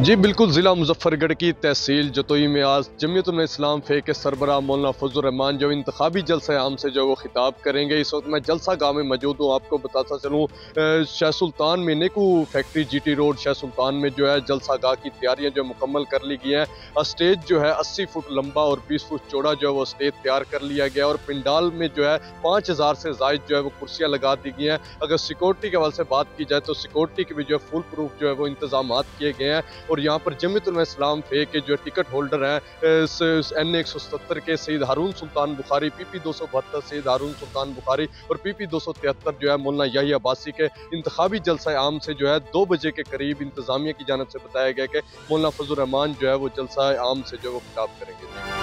जी बिल्कुल, ज़िला मुजफ्फरगढ़ की तहसील जतोई में आज जमियत उलेमा इस्लाम फेक के सरबराह मौलाना फजलुर्रहमान जो इंतखाबी जलसा आम से जो वो खिताब करेंगे। इस वक्त मैं जलसा गाँव में मौजूद हूँ। आपको बताता चलूँ शाह सुल्तान में नेकू factory GT road Shah Sultan में जो है जलसा गाह की तैयारियाँ जो मुकम्मल कर ली गई हैं। स्टेज जो है 80 फुट लंबा और 20 फुट चौड़ा जो है वो स्टेज तैयार कर लिया गया और पंडाल में जो है 5000 से ज़ायद जो है वो कुर्सियाँ लगा दी गई हैं। अगर सिक्योरिटी के हवाले से बात की जाए तो सिक्योरिटी के भी जो है फुल प्रूफ जो है वो इंतजाम किए गए हैं। और यहाँ पर जमियत उलेमा इस्लाम फेक के जो टिकट होल्डर हैं NA 177 के सैयद हारून सुल्तान बुखारी, PP 272 सैयद हारून सुल्तान बुखारी और PP 273 जो है मौलाना याहिया अब्बासी के इंतखाबी जलसा आम से जो है 2 बजे के करीब इंतजामिया की जानब से बताया गया कि मौलाना फजलुर्रहमान जो है वो जलसा आम से जो है वो खिताब करेंगे।